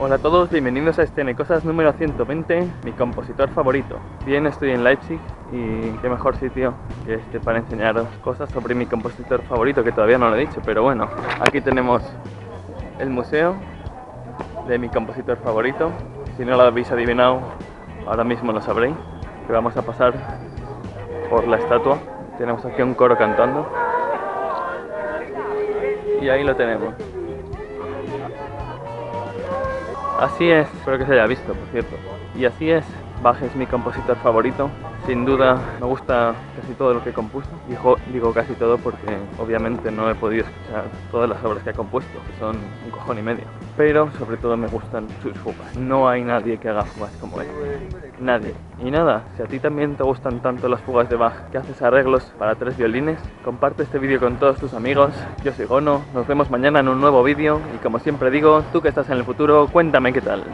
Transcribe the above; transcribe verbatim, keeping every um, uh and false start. Hola a todos, bienvenidos a este Necosas número ciento veinte, mi compositor favorito. Bien, estoy en Leipzig y qué mejor sitio que este para enseñaros cosas sobre mi compositor favorito, que todavía no lo he dicho, pero bueno, aquí tenemos el museo de mi compositor favorito. Si no lo habéis adivinado, ahora mismo lo sabréis, que vamos a pasar por la estatua. Tenemos aquí un coro cantando y ahí lo tenemos. Así es, espero que se haya visto, por cierto. Y así es, Bach es mi compositor favorito. Sin duda, me gusta casi todo lo que compuso. Digo, digo casi todo porque obviamente no he podido escuchar todas las obras que ha compuesto, que son un cojón y medio. Pero sobre todo me gustan sus fugas. No hay nadie que haga fugas como él. Nadie. Y nada, si a ti también te gustan tanto las fugas de Bach que haces arreglos para tres violines, comparte este vídeo con todos tus amigos. Yo soy Gono, nos vemos mañana en un nuevo vídeo. Y como siempre digo, tú que estás en el futuro, cuéntame qué tal.